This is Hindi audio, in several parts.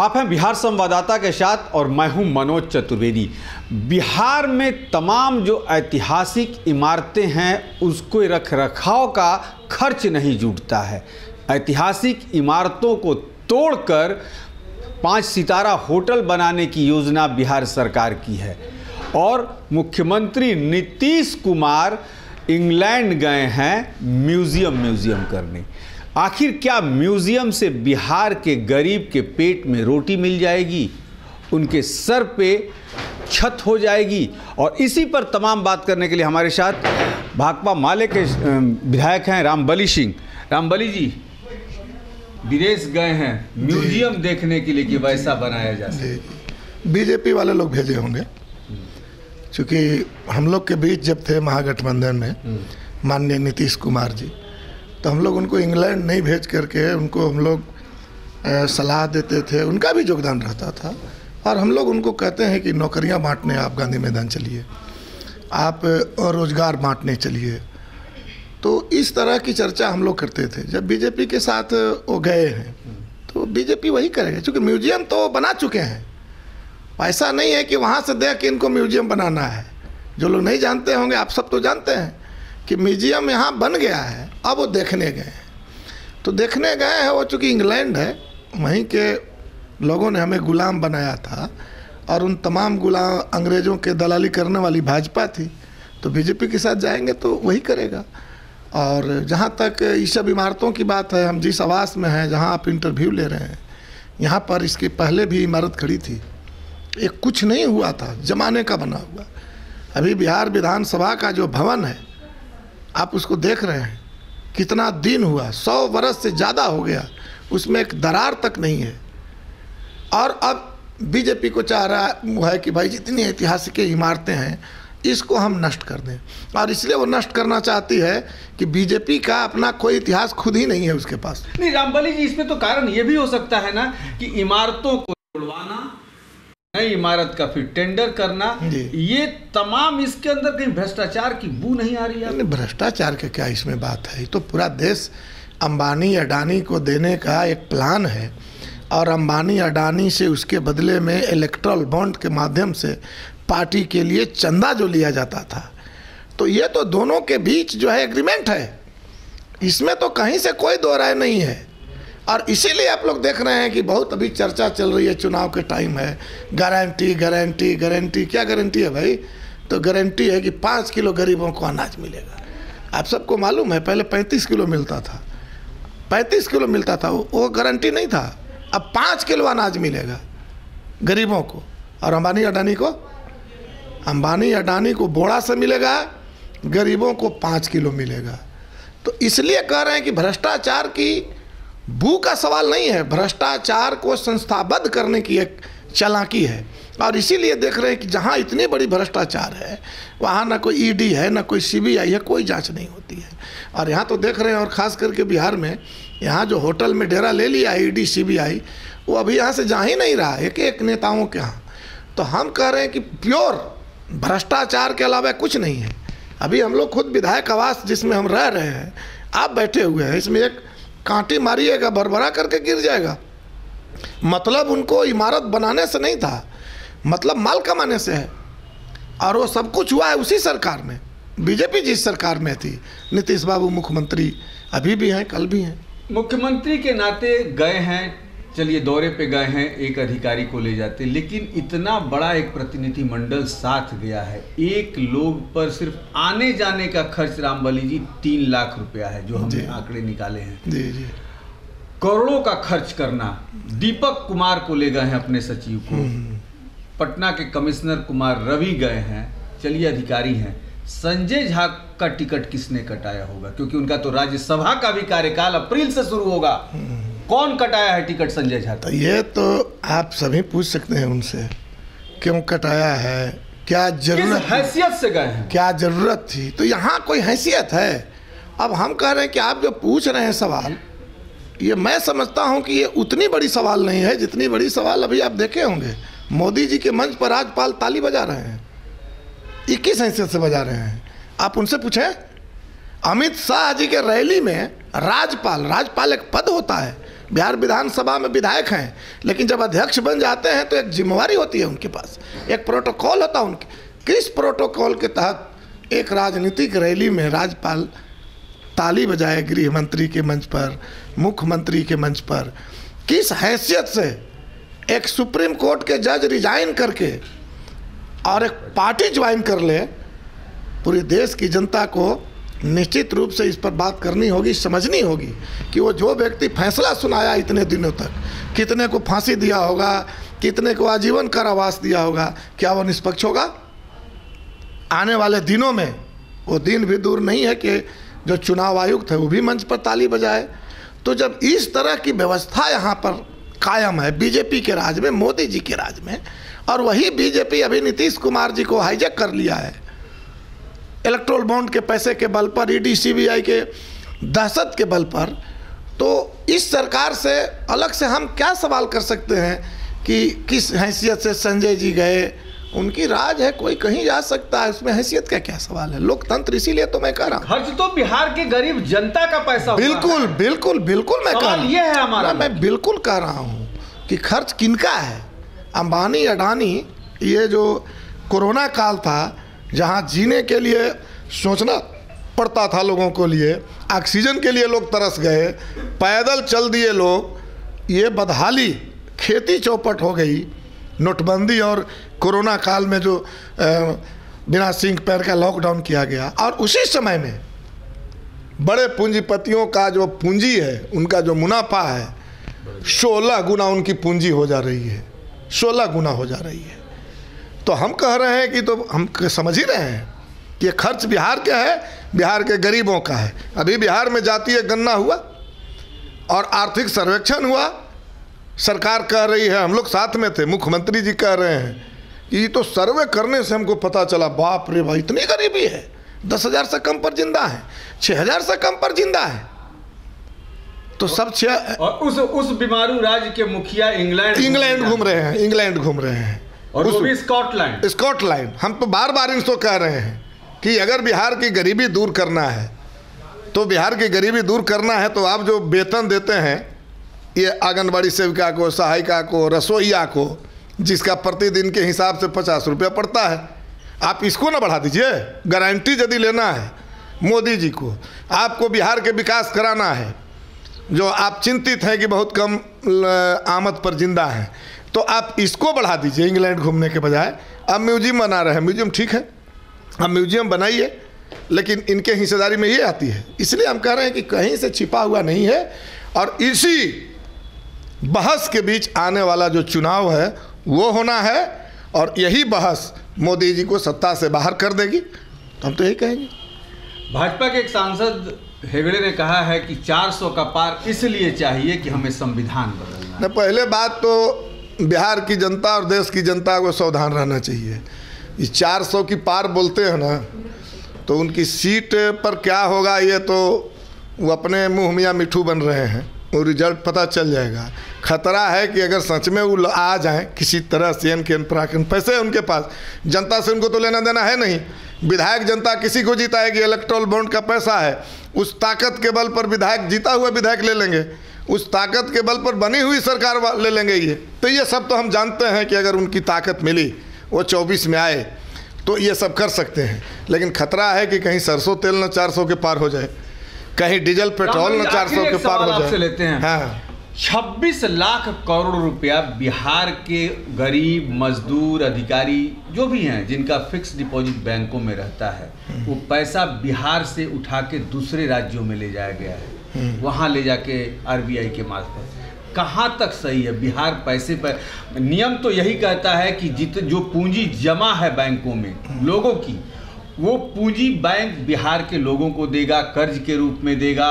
आप हैं बिहार संवाददाता के साथ और मैं हूं मनोज चतुर्वेदी। बिहार में तमाम जो ऐतिहासिक इमारतें हैं उसको रख रखाव का खर्च नहीं जुटता है। ऐतिहासिक इमारतों को तोड़कर 5 सितारा होटल बनाने की योजना बिहार सरकार की है और मुख्यमंत्री नीतीश कुमार इंग्लैंड गए हैं म्यूज़ियम करने। आखिर क्या म्यूज़ियम से बिहार के गरीब के पेट में रोटी मिल जाएगी, उनके सर पे छत हो जाएगी? और इसी पर तमाम बात करने के लिए हमारे साथ भाकपा माले के विधायक हैं रामबली सिंह। रामबली जी विदेश गए हैं म्यूज़ियम देखने के लिए कि वैसा बनाया जाए। बीजेपी वाले लोग भेजे होंगे, क्योंकि हम लोग के बीच जब थे महागठबंधन में माननीय नीतीश कुमार जी, तो हम लोग उनको इंग्लैंड नहीं भेज करके उनको हम लोग सलाह देते थे, उनका भी योगदान रहता था। और हम लोग उनको कहते हैं कि नौकरियां बांटने आप गांधी मैदान चलिए, आप और रोज़गार बांटने चलिए। तो इस तरह की चर्चा हम लोग करते थे। जब बीजेपी के साथ वो गए हैं तो बीजेपी वही करेगा, क्योंकि म्यूज़ियम तो बना चुके हैं। ऐसा नहीं है कि वहाँ से देख के इनको म्यूज़ियम बनाना है। जो लोग नहीं जानते होंगे, आप सब तो जानते हैं कि म्यूज़ियम यहाँ बन गया है, अब वो देखने गए हैं। तो देखने गए हैं वो, चूँकि इंग्लैंड है, वहीं के लोगों ने हमें गुलाम बनाया था और उन तमाम गुलाम अंग्रेज़ों के दलाली करने वाली भाजपा थी। तो बीजेपी के साथ जाएंगे तो वही करेगा। और जहाँ तक इस सब इमारतों की बात है, हम जिस आवास में हैं जहाँ आप इंटरव्यू ले रहे हैं, यहाँ पर इसके पहले भी इमारत खड़ी थी, एक कुछ नहीं हुआ था, जमाने का बना हुआ। अभी बिहार विधानसभा का जो भवन है आप उसको देख रहे हैं, कितना दिन हुआ, 100 वर्ष से ज़्यादा हो गया, उसमें एक दरार तक नहीं है। और अब बीजेपी को चाह रहा है कि भाई जितनी ऐतिहासिक इमारतें हैं इसको हम नष्ट कर दें, और इसलिए वो नष्ट करना चाहती है कि बीजेपी का अपना कोई इतिहास खुद ही नहीं है उसके पास। नहीं रामबली जी, इसमें तो कारण ये भी हो सकता है ना कि इमारतों को तोड़वाना, नई इमारत का फिर टेंडर करना, ये तमाम इसके अंदर कहीं भ्रष्टाचार की बू नहीं आ रही है? नहीं, भ्रष्टाचार का क्या इसमें बात है? तो पूरा देश अंबानी अडानी को देने का एक प्लान है और अंबानी अडानी से उसके बदले में इलेक्ट्रल बॉन्ड के माध्यम से पार्टी के लिए चंदा जो लिया जाता था, तो ये तो दोनों के बीच जो है एग्रीमेंट है, इसमें तो कहीं से कोई दो राय नहीं है। और इसीलिए आप लोग देख रहे हैं कि बहुत अभी चर्चा चल रही है, चुनाव के टाइम है, गारंटी। क्या गारंटी है भाई? तो गारंटी है कि 5 किलो गरीबों को अनाज मिलेगा। आप सबको मालूम है पहले 35 किलो मिलता था, 35 किलो मिलता था, वो गारंटी नहीं था। अब 5 किलो अनाज मिलेगा गरीबों को। और अंबानी अडानी को बोरा से मिलेगा, गरीबों को 5 किलो मिलेगा। तो इसलिए कह रहे हैं कि भ्रष्टाचार की बू का सवाल नहीं है, भ्रष्टाचार को संस्थाबद्ध करने की एक चालाकी है। और इसीलिए देख रहे हैं कि जहाँ इतनी बड़ी भ्रष्टाचार है वहाँ ना कोई ईडी है, ना कोई सीबीआई है, कोई जांच नहीं होती है। और यहाँ तो देख रहे हैं, और ख़ास करके बिहार में यहाँ जो होटल में डेरा ले लिया ईडी सीबीआई, वो अभी यहाँ से जा ही नहीं रहा, एक एक नेताओं के यहाँ। तो हम कह रहे हैं कि प्योर भ्रष्टाचार के अलावा कुछ नहीं है। अभी हम लोग खुद विधायक आवास जिसमें हम रह रहे हैं, आप बैठे हुए हैं, इसमें एक कांटे मारिएगा भरभरा करके गिर जाएगा। मतलब उनको इमारत बनाने से नहीं था, मतलब माल कमाने से है। और वो सब कुछ हुआ है उसी सरकार में, बीजेपी जिस सरकार में थी, नीतीश बाबू मुख्यमंत्री अभी भी हैं, कल भी हैं। मुख्यमंत्री के नाते गए हैं, चलिए दौरे पे गए हैं, एक अधिकारी को ले जाते, लेकिन इतना बड़ा एक प्रतिनिधिमंडल साथ गया है, एक लोग पर सिर्फ आने जाने का खर्च रामबली जी 3 लाख रुपया है, जो हमने आंकड़े निकाले हैं। जी। करोड़ों का खर्च करना। दीपक कुमार को ले गए हैं अपने सचिव को, पटना के कमिश्नर कुमार रवि गए हैं, चलिए अधिकारी हैं। संजय झा का टिकट किसने कटाया होगा, क्योंकि उनका तो राज्यसभा का भी कार्यकाल अप्रैल से शुरू होगा, कौन कटाया है टिकट संजय झा? तो ये तो आप सभी पूछ सकते हैं उनसे, क्यों कटाया है, क्या जरूरत, हैसियत से गए हैं, क्या जरूरत थी? तो यहाँ कोई हैसियत है? अब हम कह रहे हैं कि आप जो पूछ रहे हैं सवाल, ये मैं समझता हूँ कि ये उतनी बड़ी सवाल नहीं है जितनी बड़ी सवाल अभी आप देखे होंगे। मोदी जी के मंच पर राज्यपाल ताली बजा रहे हैं, 21 हैसियत से बजा रहे हैं। आप उनसे पूछें, अमित शाह जी के रैली में राज्यपाल, एक पद होता है, बिहार विधानसभा में विधायक हैं, लेकिन जब अध्यक्ष बन जाते हैं तो एक जिम्मेवारी होती है उनके पास, एक प्रोटोकॉल होता है उनके। किस प्रोटोकॉल के तहत एक राजनीतिक रैली में राज्यपाल ताली बजाए, गृह मंत्री के मंच पर, मुख्यमंत्री के मंच पर, किस हैसियत से एक सुप्रीम कोर्ट के जज रिजाइन करके और एक पार्टी ज्वाइन कर ले। पूरे देश की जनता को निश्चित रूप से इस पर बात करनी होगी, समझनी होगी कि वो जो व्यक्ति फैसला सुनाया इतने दिनों तक, कितने को फांसी दिया होगा, कितने को आजीवन कारावास दिया होगा, क्या वो निष्पक्ष होगा। आने वाले दिनों में, वो दिन भी दूर नहीं है कि जो चुनाव आयुक्त है वो भी मंच पर ताली बजाए। तो जब इस तरह की व्यवस्था यहाँ पर कायम है बीजेपी के राज में, मोदी जी के राज में, और वही बीजेपी अभी नीतीश कुमार जी को हाईजैक कर लिया है। इलेक्ट्रोल बॉन्ड के पैसे के बल पर, ईडी सीबीआई के दहशत के बल पर। तो इस सरकार से अलग से हम क्या सवाल कर सकते हैं कि किस हैसियत से संजय जी गए, उनकी राज है, कोई कहीं जा सकता है, उसमें हैसियत का क्या सवाल है। लोकतंत्र, इसीलिए तो मैं कह रहा हूँ खर्च तो बिहार के गरीब जनता का पैसा, बिल्कुल बिल्कुल बिल्कुल मैं कह रहा हूँ, ये है हमारा, मैं बिल्कुल कह रहा हूँ कि खर्च किनका है। अंबानी अडानी, ये जो कोरोना काल था जहाँ जीने के लिए सोचना पड़ता था लोगों को, लिए ऑक्सीजन के लिए लोग तरस गए, पैदल चल दिए लोग, ये बदहाली, खेती चौपट हो गई। नोटबंदी और कोरोना काल में जो बिना सिंह पैर का लॉकडाउन किया गया, और उसी समय में बड़े पूंजीपतियों का जो पूंजी है, उनका जो मुनाफा है, 16 गुना उनकी पूंजी हो जा रही है, 16 गुना हो जा रही है। तो हम कह रहे हैं कि, तो हम समझ ही रहे हैं कि ये खर्च बिहार का है, बिहार के गरीबों का है। अभी बिहार में जातीय गणना हुआ और आर्थिक सर्वेक्षण हुआ, सरकार कह रही है, हम लोग साथ में थे, मुख्यमंत्री जी कह रहे हैं कि ये तो सर्वे करने से हमको पता चला, बाप रे भाई इतनी गरीबी है, 10,000 से कम पर जिंदा है, 6,000 से कम पर जिंदा है। तो सब छः, और उस बीमारू राज्य के मुखिया इंग्लैंड घूम रहे हैं, इंग्लैंड घूम रहे हैं, और वो भी स्कॉटलैंड। हम तो बार बार इनको कह रहे हैं कि अगर बिहार की गरीबी दूर करना है, तो बिहार की गरीबी दूर करना है तो आप जो वेतन देते हैं ये आंगनबाड़ी सेविका को, सहायिका को, रसोईया को, जिसका प्रतिदिन के हिसाब से 50 रुपया पड़ता है, आप इसको ना बढ़ा दीजिए। गारंटी यदि लेना है मोदी जी को, आपको बिहार के विकास कराना है, जो आप चिंतित हैं कि बहुत कम आमद पर जिंदा हैं, तो आप इसको बढ़ा दीजिए इंग्लैंड घूमने के बजाय। अब म्यूजियम बना रहे हैं, म्यूजियम ठीक है, अब म्यूजियम बनाइए, लेकिन इनके हिस्सेदारी में ये आती है। इसलिए हम कह रहे हैं कि कहीं से छिपा हुआ नहीं है, और इसी बहस के बीच आने वाला जो चुनाव है वो होना है, और यही बहस मोदी जी को सत्ता से बाहर कर देगी, तो हम तो यही कहेंगे। भाजपा के एक सांसद हेगड़े ने कहा है कि 400 का पार इसलिए चाहिए कि हमें संविधान बदलना है। पहले बात तो बिहार की जनता और देश की जनता को सावधान रहना चाहिए। ये 400 की पार बोलते हैं ना, तो उनकी सीट पर क्या होगा ये तो वो अपने मुँह मियाँ मिठू बन रहे हैं, वो रिजल्ट पता चल जाएगा। खतरा है कि अगर सच में वो आ जाएं किसी तरह से, एन के एन प्राकन पैसे उनके पास, जनता से उनको तो लेना देना है नहीं। विधायक जनता किसी को जिताएगी, इलेक्ट्रोल बॉन्ड का पैसा है, उस ताकत के बल पर विधायक, जीता हुआ विधायक ले लेंगे, उस ताकत के बल पर बनी हुई सरकार ले लेंगे। ये तो ये सब तो हम जानते हैं कि अगर उनकी ताकत मिली, वो 24 में आए, तो ये सब कर सकते हैं। लेकिन खतरा है कि कहीं सरसों तेल न 400 के पार हो जाए, कहीं डीजल पेट्रोल में 400 के पार हो जाए। लेते हैं हाँ। 26 लाख करोड़ रुपया बिहार के गरीब मजदूर अधिकारी जो भी हैं, जिनका फिक्स डिपॉजिट बैंकों में रहता है, वो पैसा बिहार से उठा के दूसरे राज्यों में ले जाया गया है, वहाँ ले जाके आरबीआई के मार्फत। कहाँ तक सही है बिहार पैसे पर? नियम तो यही कहता है कि जो पूंजी जमा है बैंकों में लोगों की, वो पूंजी बैंक बिहार के लोगों को देगा, कर्ज के रूप में देगा,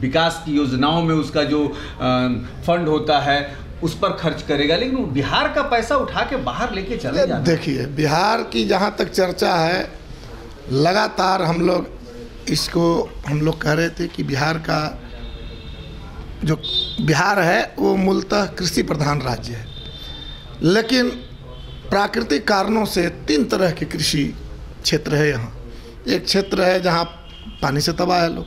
विकास की योजनाओं में उसका जो फंड होता है उस पर खर्च करेगा, लेकिन वो बिहार का पैसा उठा के बाहर लेके चले जाता है। देखिए बिहार की जहाँ तक चर्चा है, लगातार हम लोग इसको, हम लोग कह रहे थे कि बिहार का जो बिहार है वो मूलतः कृषि प्रधान राज्य है, लेकिन प्राकृतिक कारणों से 3 तरह की कृषि क्षेत्र है यहाँ। एक क्षेत्र है जहाँ पानी से तबाह है लोग,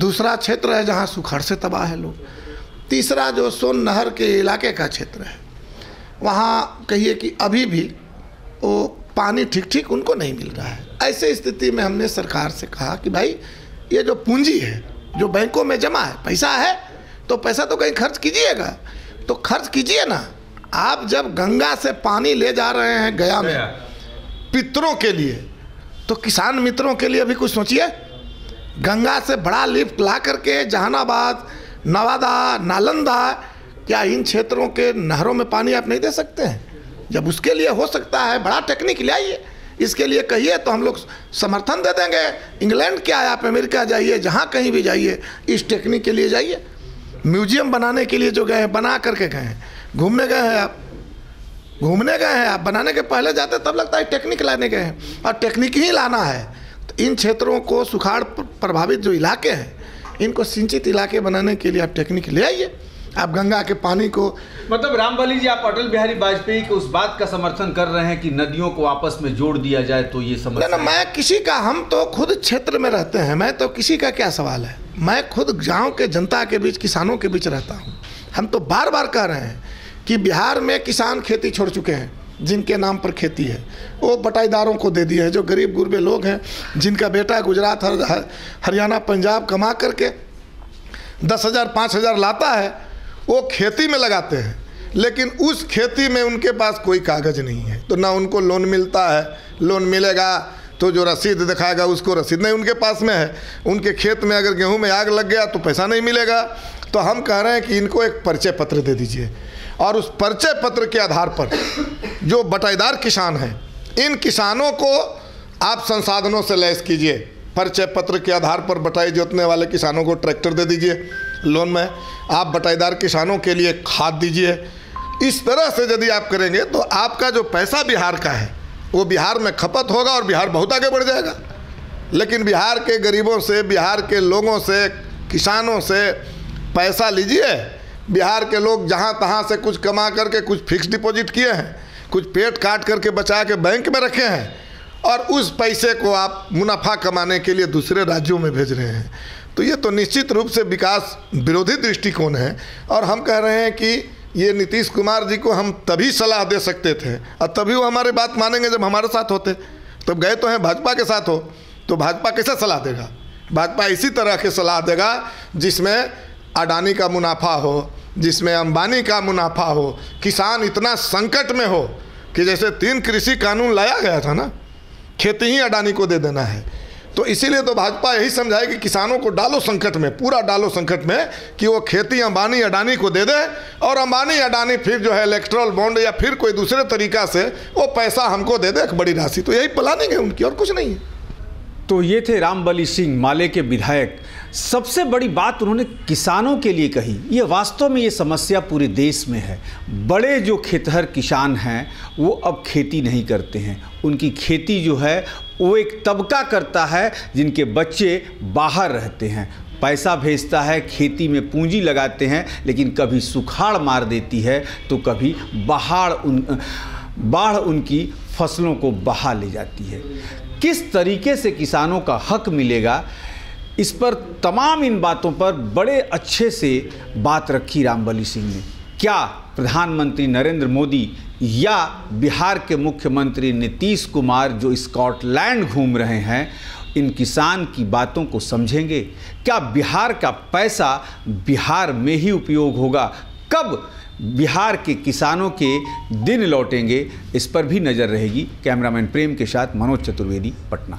दूसरा क्षेत्र है जहाँ सुखाड़ से तबाह है लोग, तीसरा जो सोन नहर के इलाके का क्षेत्र है, वहाँ कहिए कि अभी भी वो पानी ठीक ठीक उनको नहीं मिल रहा है। ऐसे स्थिति में हमने सरकार से कहा कि भाई ये जो पूंजी है जो बैंकों में जमा है, पैसा है तो पैसा तो कहीं खर्च कीजिएगा, तो खर्च कीजिए ना। आप जब गंगा से पानी ले जा रहे हैं गया में पितरों के लिए, तो किसान मित्रों के लिए भी कुछ सोचिए। गंगा से बड़ा लिफ्ट ला करके जहानाबाद, नवादा, नालंदा, क्या इन क्षेत्रों के नहरों में पानी आप नहीं दे सकते हैं? जब उसके लिए हो सकता है बड़ा टेक्निक ले आइए, इसके लिए कहिए तो हम लोग समर्थन दे देंगे। इंग्लैंड क्या है, आप अमेरिका जाइए, जहाँ कहीं भी जाइए इस टेक्निक के लिए जाइए। म्यूजियम बनाने के लिए जो गए हैं, बना करके गए हैं, घूमने गए हैं आप, घूमने गए हैं आप, बनाने के पहले जाते तब लगता है टेक्निक लाने गए हैं, और टेक्निक ही लाना है। तो इन क्षेत्रों को सुखाड़ प्रभावित जो इलाके हैं इनको सिंचित इलाके बनाने के लिए आप टेक्निक ले आइए। आप गंगा के पानी को, मतलब रामबली जी आप अटल बिहारी वाजपेयी के उस बात का समर्थन कर रहे हैं कि नदियों को आपस में जोड़ दिया जाए, तो ये समर्थन ना, मैं किसी का, हम तो खुद क्षेत्र में रहते हैं, मैं तो किसी का क्या सवाल है। मैं खुद गाँव के जनता के बीच, किसानों के बीच रहता हूँ। हम तो बार बार कह रहे हैं कि बिहार में किसान खेती छोड़ चुके हैं, जिनके नाम पर खेती है वो बटाईदारों को दे दिए हैं, जो गरीब गुरबे लोग हैं जिनका बेटा गुजरात, हरियाणा, पंजाब कमा करके 10,000 5,000 लाता है, वो खेती में लगाते हैं। लेकिन उस खेती में उनके पास कोई कागज़ नहीं है, तो ना उनको लोन मिलता है, लोन मिलेगा तो जो रसीद दिखाएगा उसको रसीद नहीं उनके पास में है। उनके खेत में अगर गेहूँ में आग लग गया तो पैसा नहीं मिलेगा। तो हम कह रहे हैं कि इनको एक परिचय पत्र दे दीजिए, और उस परिचय पत्र के आधार पर जो बटाईदार किसान हैं, इन किसानों को आप संसाधनों से लैस कीजिए। परिचय पत्र के आधार पर बटाई जोतने वाले किसानों को ट्रैक्टर दे दीजिए लोन में, आप बटाईदार किसानों के लिए खाद दीजिए। इस तरह से यदि आप करेंगे तो आपका जो पैसा बिहार का है वो बिहार में खपत होगा और बिहार बहुत आगे बढ़ जाएगा। लेकिन बिहार के गरीबों से, बिहार के लोगों से, किसानों से पैसा लीजिए। बिहार के लोग जहाँ तहाँ से कुछ कमा करके कुछ फिक्स डिपॉजिट किए हैं, कुछ पेट काट करके बचा के बैंक में रखे हैं, और उस पैसे को आप मुनाफा कमाने के लिए दूसरे राज्यों में भेज रहे हैं। तो ये तो निश्चित रूप से विकास विरोधी दृष्टिकोण है। और हम कह रहे हैं कि ये नीतीश कुमार जी को हम तभी सलाह दे सकते थे, और तभी वो हमारी बात मानेंगे जब हमारे साथ होते। तब गए तो हैं भाजपा के साथ, हो तो भाजपा कैसे सलाह देगा? भाजपा इसी तरह की सलाह देगा जिसमें अडानी का मुनाफा हो, जिसमें अंबानी का मुनाफा हो, किसान इतना संकट में हो कि जैसे 3 कृषि कानून लाया गया था ना, खेती ही अडानी को दे देना है। तो इसीलिए तो भाजपा यही समझाए कि किसानों को डालो संकट में, पूरा डालो संकट में, कि वो खेती अंबानी अडानी को दे दे, और अंबानी अडानी फिर जो है इलेक्ट्रल बॉन्ड या फिर कोई दूसरे तरीका से वो पैसा हमको दे दे, एक बड़ी राशि। तो यही प्लानिंग है उनकी, और कुछ नहीं है। तो ये थे रामबली सिंह, माले के विधायक। सबसे बड़ी बात उन्होंने किसानों के लिए कही। ये वास्तव में ये समस्या पूरे देश में है। बड़े जो खेतहर किसान हैं वो अब खेती नहीं करते हैं। उनकी खेती जो है वो एक तबका करता है जिनके बच्चे बाहर रहते हैं, पैसा भेजता है, खेती में पूंजी लगाते हैं, लेकिन कभी सुखाड़ मार देती है तो कभी बाढ़ उनकी फसलों को बहा ले जाती है। किस तरीके से किसानों का हक मिलेगा, इस पर तमाम इन बातों पर बड़े अच्छे से बात रखी रामबली सिंह ने। क्या प्रधानमंत्री नरेंद्र मोदी या बिहार के मुख्यमंत्री नीतीश कुमार जो स्कॉटलैंड घूम रहे हैं इन किसान की बातों को समझेंगे? क्या बिहार का पैसा बिहार में ही उपयोग होगा? कब बिहार के किसानों के दिन लौटेंगे, इस पर भी नज़र रहेगी। कैमरामैन प्रेम के साथ मनोज चतुर्वेदी, पटना।